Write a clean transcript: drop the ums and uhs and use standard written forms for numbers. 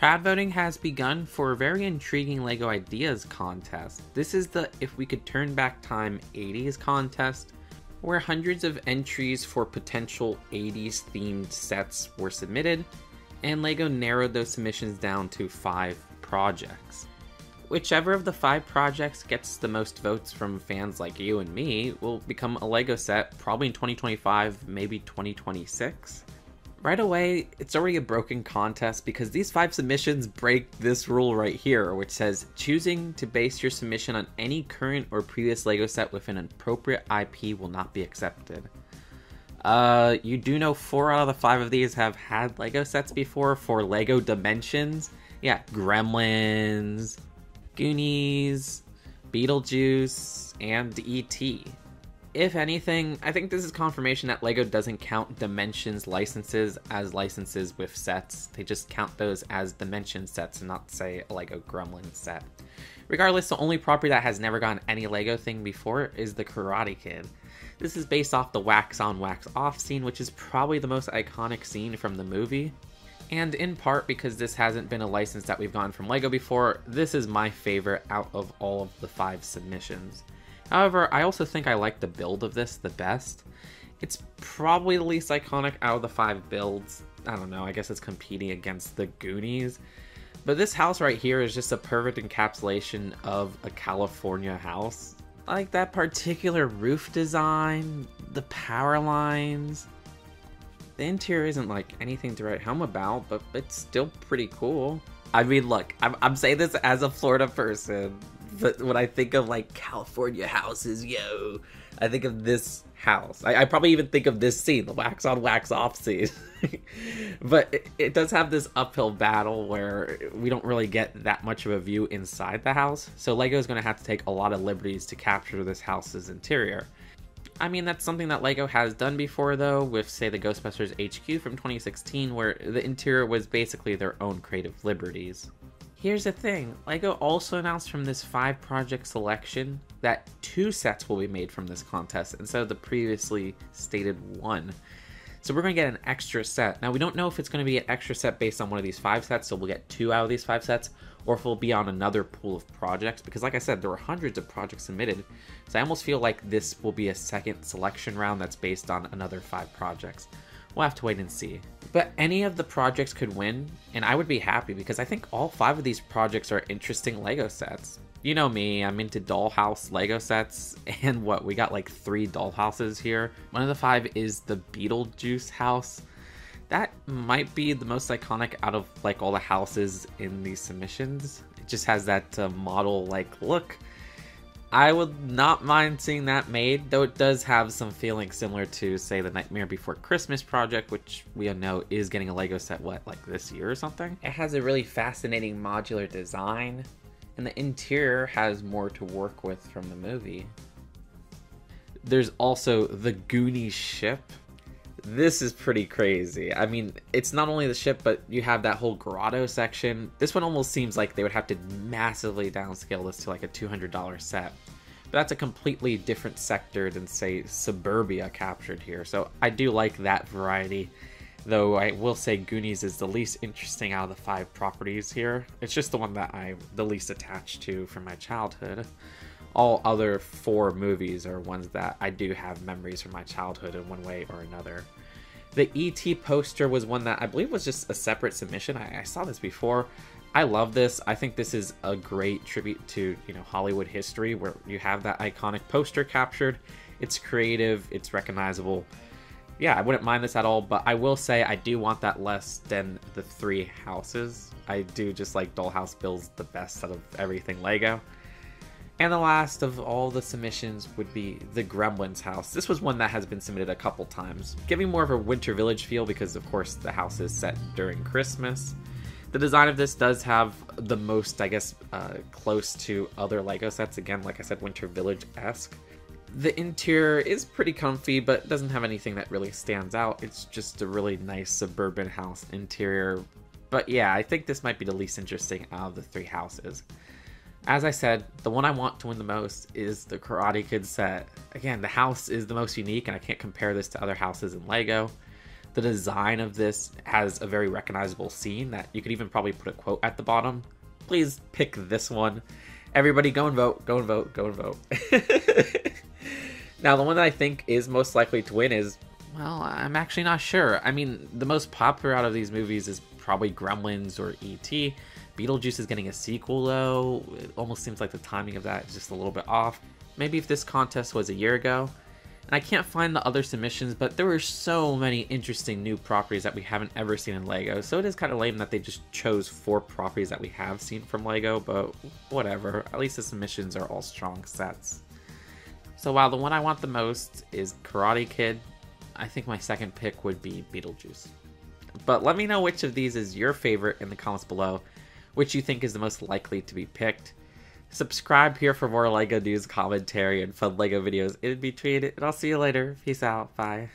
Crowd voting has begun for a very intriguing LEGO Ideas contest. This is the If We Could Turn Back Time 80s contest, where hundreds of entries for potential 80s themed sets were submitted, and LEGO narrowed those submissions down to 5 projects. Whichever of the 5 projects gets the most votes from fans like you and me will become a LEGO set, probably in 2025, maybe 2026. Right away, it's already a broken contest because these 5 submissions break this rule right here, which says choosing to base your submission on any current or previous LEGO set with an appropriate IP will not be accepted. You do know 4 out of the 5 of these have had LEGO sets before for LEGO Dimensions. Yeah, Gremlins, Goonies, Beetlejuice, and E.T. If anything, I think this is confirmation that LEGO doesn't count Dimensions licenses as licenses with sets. They just count those as Dimension sets and not, say, a LEGO Gremlin set. Regardless, the only property that has never gotten any LEGO thing before is the Karate Kid. This is based off the wax on, wax off scene, which is probably the most iconic scene from the movie. And in part because this hasn't been a license that we've gotten from LEGO before, this is my favorite out of all of the 5 submissions. However, I also think I like the build of this the best. It's probably the least iconic out of the 5 builds. I don't know, I guess it's competing against the Goonies. But this house right here is just a perfect encapsulation of a California house. I like that particular roof design, the power lines. The interior isn't like anything to write home about, but it's still pretty cool. I mean, look, I'm saying this as a Florida person. But when I think of, like, California houses, yo, I think of this house. I probably even think of this scene, the wax on, wax off scene. But it does have this uphill battle where we don't really get that much of a view inside the house. So LEGO is going to have to take a lot of liberties to capture this house's interior. I mean, that's something that LEGO has done before, though, with, say, the Ghostbusters HQ from 2016, where the interior was basically their own creative liberties. Here's the thing, LEGO also announced from this 5 project selection that 2 sets will be made from this contest instead of the previously stated 1. So we're going to get an extra set. Now we don't know if it's going to be an extra set based on one of these 5 sets, so we'll get 2 out of these 5 sets, or if we'll be on another pool of projects, because like I said, there were hundreds of projects submitted, so I almost feel like this will be a second selection round that's based on another 5 projects. We'll have to wait and see. But any of the projects could win, and I would be happy because I think all 5 of these projects are interesting LEGO sets. You know me, I'm into dollhouse LEGO sets, and what, we got like 3 dollhouses here. One of the 5 is the Beetlejuice house. That might be the most iconic out of like all the houses in these submissions. It just has that model-like look. I would not mind seeing that made, though it does have some feelings similar to, say, the Nightmare Before Christmas project, which we know is getting a LEGO set, what, like this year or something? It has a really fascinating modular design, and the interior has more to work with from the movie. There's also the Goonies ship. This is pretty crazy. I mean, it's not only the ship, but you have that whole grotto section. This one almost seems like they would have to massively downscale this to like a $200 set. But that's a completely different sector than, say, Suburbia captured here. So I do like that variety, though I will say Goonies is the least interesting out of the 5 properties here. It's just the one that I'm the least attached to from my childhood. All other 4 movies are ones that I do have memories from my childhood in one way or another. The E.T. poster was one that I believe was just a separate submission. I saw this before. I love this. I think this is a great tribute to, you know, Hollywood history where you have that iconic poster captured. It's creative, it's recognizable. Yeah, I wouldn't mind this at all, but I will say I do want that less than the 3 houses. I do just like dollhouse builds the best out of everything LEGO. And the last of all the submissions would be the Gremlins house. This was one that has been submitted a couple times, giving more of a Winter Village feel because, of course, the house is set during Christmas. The design of this does have the most, I guess, close to other LEGO sets. Again, like I said, Winter Village-esque. The interior is pretty comfy, but doesn't have anything that really stands out. It's just a really nice suburban house interior. But yeah, I think this might be the least interesting out of the 3 houses. As I said, the one I want to win the most is the Karate Kid set. Again, the house is the most unique, and I can't compare this to other houses in LEGO. The design of this has a very recognizable scene that you could even probably put a quote at the bottom. Please pick this one. Everybody go and vote, go and vote, go and vote. Now, the one that I think is most likely to win is, well, I'm actually not sure. I mean, the most popular out of these movies is probably Gremlins or E.T. Beetlejuice is getting a sequel, though. It almost seems like the timing of that is just a little bit off. Maybe if this contest was a year ago. And I can't find the other submissions, but there were so many interesting new properties that we haven't ever seen in LEGO, so it is kind of lame that they just chose 4 properties that we have seen from LEGO, but whatever. At least the submissions are all strong sets. So while the one I want the most is Karate Kid, I think my second pick would be Beetlejuice. But let me know which of these is your favorite in the comments below, which you think is the most likely to be picked. Subscribe here for more LEGO news, commentary, and fun LEGO videos in between, and I'll see you later. Peace out. Bye.